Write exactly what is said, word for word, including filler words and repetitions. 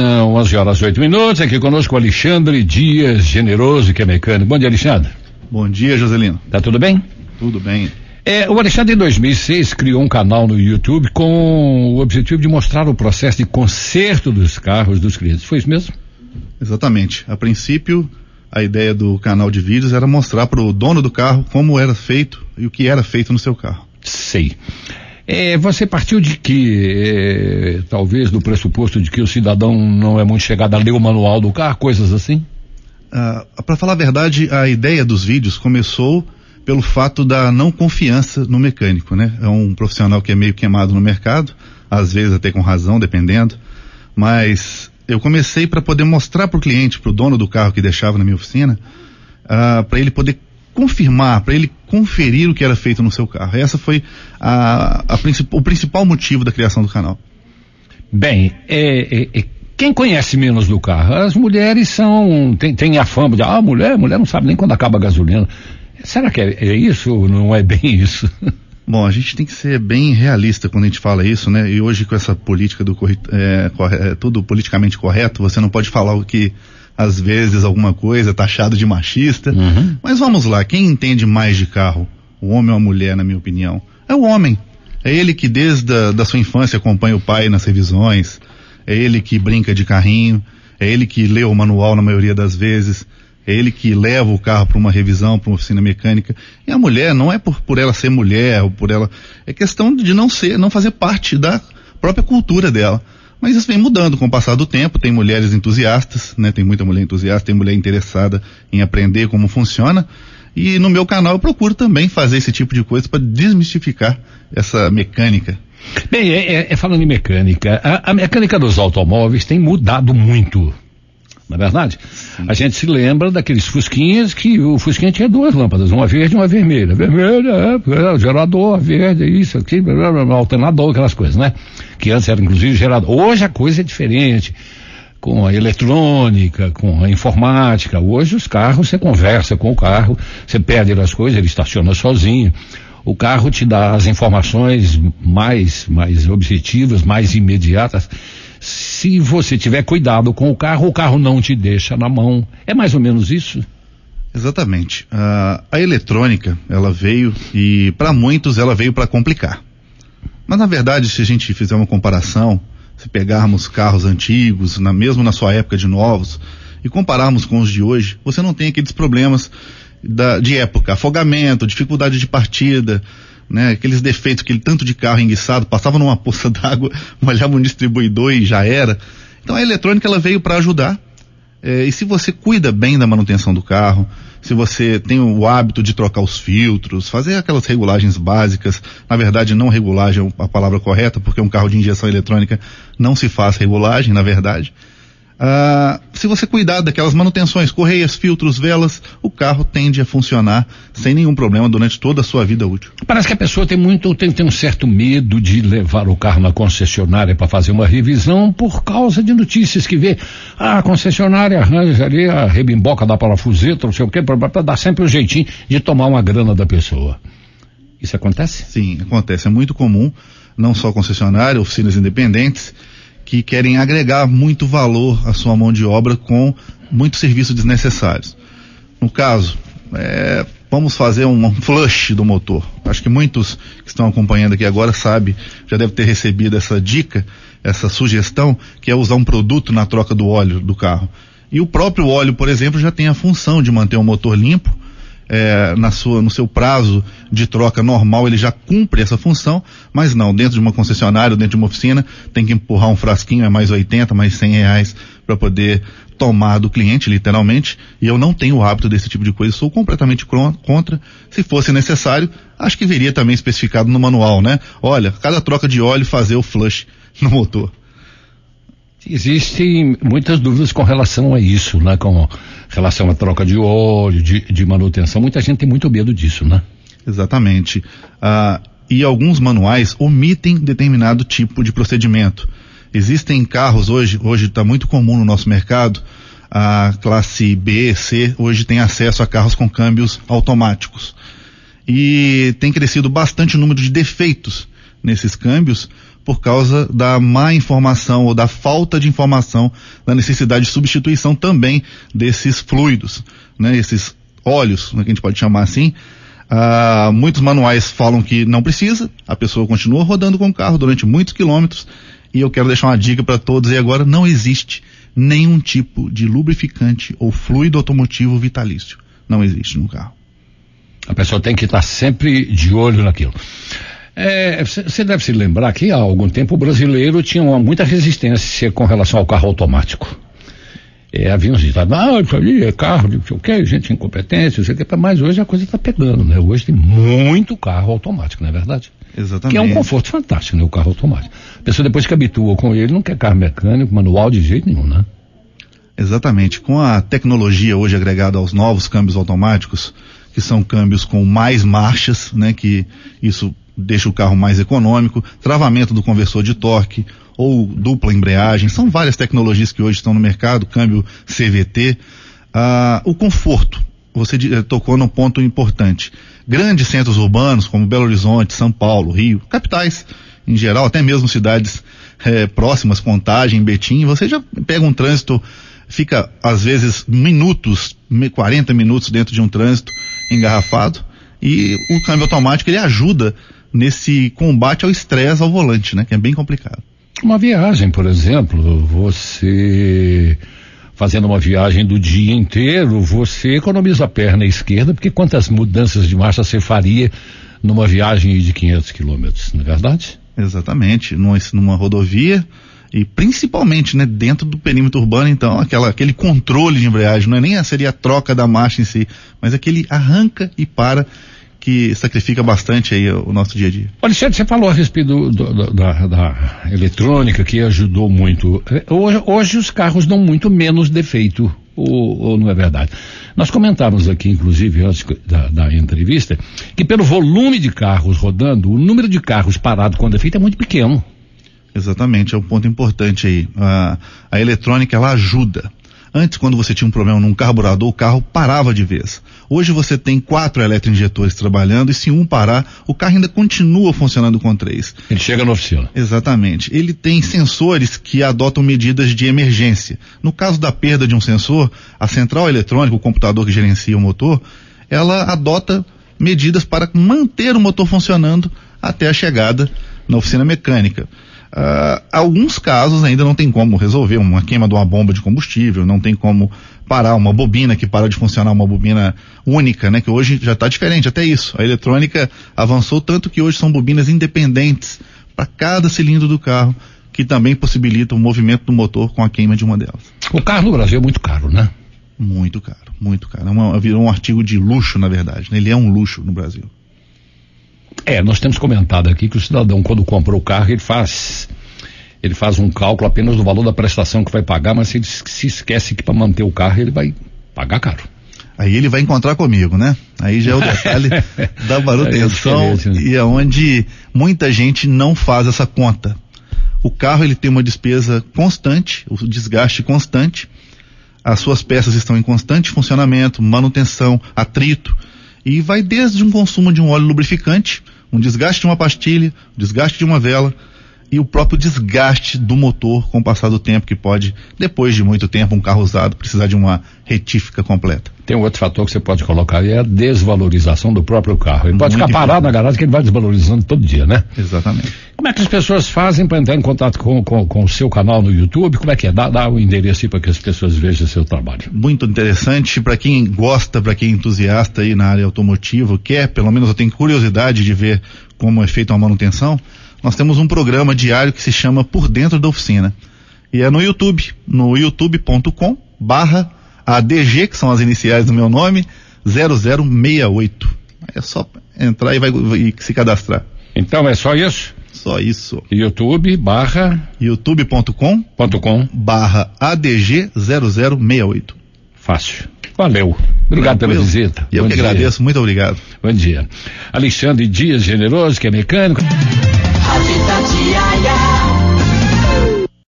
São onze horas e oito minutos. Aqui conosco o Alexandre Dias Generoso, que é mecânico. Bom dia, Alexandre. Bom dia, Joselino. Tá tudo bem? Tudo bem. É, o Alexandre, em dois mil e seis, criou um canal no YouTube com o objetivo de mostrar o processo de conserto dos carros dos clientes. Foi isso mesmo? Exatamente. A princípio, a ideia do canal de vídeos era mostrar para o dono do carro como era feito e o que era feito no seu carro. Sei. É, você partiu de que, é, talvez, do pressuposto de que o cidadão não é muito chegado a ler o manual do carro, coisas assim? Ah, para falar a verdade, a ideia dos vídeos começou pelo fato da não confiança no mecânico, né? É um profissional que é meio queimado no mercado, às vezes até com razão, dependendo, mas eu comecei para poder mostrar para o cliente, para o dono do carro que deixava na minha oficina, ah, para ele poder confirmar, para ele conferir o que era feito no seu carro. Essa foi a, a princip, o principal motivo da criação do canal. Bem, é, é, é, quem conhece menos do carro? As mulheres são, tem, tem a fama de, ah, mulher, mulher não sabe nem quando acaba a gasolina. Será que é, é isso ou não é bem isso? Bom, a gente tem que ser bem realista quando a gente fala isso, né? E hoje com essa política do corre, é, corre, tudo politicamente correto, você não pode falar o que às vezes alguma coisa taxado de machista, uhum. Mas vamos lá, quem entende mais de carro, o homem ou a mulher, na minha opinião, é o homem. É ele que desde a, da sua infância acompanha o pai nas revisões, é ele que brinca de carrinho, é ele que lê o manual na maioria das vezes, é ele que leva o carro para uma revisão, para uma oficina mecânica. E a mulher não é por, por ela ser mulher ou por ela, é questão de não ser, não fazer parte da própria cultura dela. Mas isso vem mudando com o passar do tempo, tem mulheres entusiastas, né? Tem muita mulher entusiasta, tem mulher interessada em aprender como funciona, e no meu canal eu procuro também fazer esse tipo de coisa para desmistificar essa mecânica. Bem, é, é, é falando em mecânica, a, a mecânica dos automóveis tem mudado muito, não é verdade? Sim. A gente se lembra daqueles fusquinhas que o fusquinha tinha duas lâmpadas, uma verde e uma vermelha. Vermelha é gerador, verde é isso aqui, alternador, aquelas coisas, né? Que antes era inclusive gerador. Hoje a coisa é diferente, com a eletrônica, com a informática. Hoje os carros, você conversa com o carro, você perde as coisas, ele estaciona sozinho. O carro te dá as informações mais, mais objetivas, mais imediatas. Se você tiver cuidado com o carro, o carro não te deixa na mão. É mais ou menos isso? Exatamente. Uh, a eletrônica, ela veio, e para muitos ela veio para complicar. Mas na verdade, se a gente fizer uma comparação, se pegarmos carros antigos, na, mesmo na sua época de novos, e compararmos com os de hoje, você não tem aqueles problemas da, de época, afogamento, dificuldade de partida, né, aqueles defeitos, aquele tanto de carro enguiçado, passava numa poça d'água, molhava um distribuidor e já era. Então a eletrônica ela veio para ajudar, é, e se você cuida bem da manutenção do carro, se você tem o hábito de trocar os filtros, fazer aquelas regulagens básicas, na verdade não regulagem é a palavra correta, porque um carro de injeção eletrônica não se faz regulagem, na verdade. Ah, se você cuidar daquelas manutenções, correias, filtros, velas, o carro tende a funcionar sem nenhum problema durante toda a sua vida útil. Parece que a pessoa tem muito, tem, tem um certo medo de levar o carro na concessionária para fazer uma revisão por causa de notícias que vê. Ah, a concessionária arranja ali a rebimboca da parafuseta, não sei o quê, para dar sempre um jeitinho de tomar uma grana da pessoa. Isso acontece? Sim, acontece. É muito comum, não só concessionária, oficinas independentes, que querem agregar muito valor à sua mão de obra com muitos serviços desnecessários. No caso, é, vamos fazer um, um flush do motor. Acho que muitos que estão acompanhando aqui agora sabem, já devem ter recebido essa dica, essa sugestão, que é usar um produto na troca do óleo do carro. E o próprio óleo, por exemplo, já tem a função de manter o motor limpo. É, na sua, no seu prazo de troca normal, ele já cumpre essa função, mas não, dentro de uma concessionária, dentro de uma oficina, tem que empurrar um frasquinho, é mais oitenta, mais cem reais para poder tomar do cliente, literalmente, e eu não tenho o hábito desse tipo de coisa, sou completamente contra. Se fosse necessário, acho que viria também especificado no manual, né? Olha, cada troca de óleo fazer o flush no motor. Existem muitas dúvidas com relação a isso, né? Com relação à troca de óleo, de, de manutenção. Muita gente tem muito medo disso, né? Exatamente. Ah, e alguns manuais omitem determinado tipo de procedimento. Existem carros hoje, hoje está muito comum no nosso mercado, a classe B, C, hoje tem acesso a carros com câmbios automáticos. E tem crescido bastante o número de defeitos nesses câmbios, por causa da má informação ou da falta de informação, da necessidade de substituição também desses fluidos, né, esses óleos, né, que a gente pode chamar assim. Ah, muitos manuais falam que não precisa, a pessoa continua rodando com o carro durante muitos quilômetros, e eu quero deixar uma dica para todos aí agora: não existe nenhum tipo de lubrificante ou fluido automotivo vitalício, não existe no carro. A pessoa tem que estar sempre de olho naquilo. Você é, deve se lembrar que há algum tempo o brasileiro tinha uma, muita resistência com relação ao carro automático. É, havia uns ditados, ah, isso ali é carro, não sei o que, gente incompetente, não sei o que, mas hoje a coisa está pegando, né? Hoje tem muito carro automático, não é verdade? Exatamente. Que é um conforto fantástico, né? O carro automático. A pessoa depois que habitua com ele, não quer carro mecânico, manual de jeito nenhum, né? Exatamente. Com a tecnologia hoje agregada aos novos câmbios automáticos, que são câmbios com mais marchas, né? Que isso deixa o carro mais econômico, travamento do conversor de torque, ou dupla embreagem, são várias tecnologias que hoje estão no mercado, câmbio C V T. Ah, o conforto, você tocou num ponto importante. Grandes centros urbanos como Belo Horizonte, São Paulo, Rio, capitais em geral, até mesmo cidades eh, próximas, Contagem, Betim, você já pega um trânsito, fica às vezes minutos, quarenta minutos dentro de um trânsito engarrafado, e o câmbio automático ele ajuda nesse combate ao estresse ao volante, né, que é bem complicado. Uma viagem, por exemplo, você fazendo uma viagem do dia inteiro, você economiza a perna esquerda, porque quantas mudanças de marcha você faria numa viagem de quinhentos quilômetros, não é verdade? Exatamente, numa, numa rodovia e principalmente, né, dentro do perímetro urbano, então, aquela, aquele controle de embreagem, não é nem a, seria a troca da marcha em si, mas aquele arranca e para, que sacrifica bastante aí o nosso dia a dia. Alexandre, você falou a respeito do, do, da, da eletrônica, que ajudou muito. Hoje, hoje os carros dão muito menos defeito, ou, ou não é verdade? Nós comentávamos aqui, inclusive, antes da, da entrevista, que pelo volume de carros rodando, o número de carros parados com defeito é muito pequeno. Exatamente, é um ponto importante aí. A, a eletrônica, ela ajuda. Antes, quando você tinha um problema num carburador, o carro parava de vez. Hoje você tem quatro eletroinjetores trabalhando e se um parar, o carro ainda continua funcionando com três. Ele chega na oficina. Exatamente. Ele tem sensores que adotam medidas de emergência. No caso da perda de um sensor, a central eletrônica, o computador que gerencia o motor, ela adota medidas para manter o motor funcionando até a chegada na oficina mecânica. Uh, alguns casos ainda não tem como resolver, uma queima de uma bomba de combustível, não tem como parar uma bobina que para de funcionar, uma bobina única, né? Que hoje já está diferente, até isso. A eletrônica avançou tanto que hoje são bobinas independentes para cada cilindro do carro, que também possibilita o movimento do motor com a queima de uma delas. O carro no Brasil é muito caro, né? Muito caro, muito caro. É uma, virou um artigo de luxo, na verdade. Ele é um luxo no Brasil. É, nós temos comentado aqui que o cidadão, quando compra o carro, ele faz ele faz um cálculo apenas do valor da prestação que vai pagar, mas ele se esquece que para manter o carro ele vai pagar caro. Aí ele vai encontrar comigo, né? Aí já é o detalhe da manutenção, é, né? E é onde muita gente não faz essa conta. O carro ele tem uma despesa constante, o desgaste constante, as suas peças estão em constante funcionamento, manutenção, atrito, e vai desde um consumo de um óleo lubrificante, um desgaste de uma pastilha, um desgaste de uma vela e o próprio desgaste do motor com o passar do tempo, que pode, depois de muito tempo, um carro usado precisar de uma retífica completa. Tem um outro fator que você pode colocar aí, é a desvalorização do próprio carro. Ele pode muito ficar parado na garagem, que ele vai desvalorizando todo dia, né? Exatamente. Como é que as pessoas fazem para entrar em contato com, com, com o seu canal no YouTube? Como é que é? Dá, dá o endereço aí para que as pessoas vejam o seu trabalho. Muito interessante, para quem gosta, para quem é entusiasta aí na área automotiva, quer, pelo menos eu tenho curiosidade de ver como é feita uma manutenção, nós temos um programa diário que se chama Por Dentro da Oficina. E é no YouTube, no youtube.com barra A D G, que são as iniciais do meu nome, zero zero seis oito. É só entrar e, vai, e se cadastrar. Então é só isso? Só isso. YouTube barra... youtube ponto com barra A D G zero zero seis oito. Fácil. Valeu. Obrigado pela visita. E eu que agradeço, muito obrigado. Bom dia. Alexandre Dias Generoso, que é mecânico. A vida diária.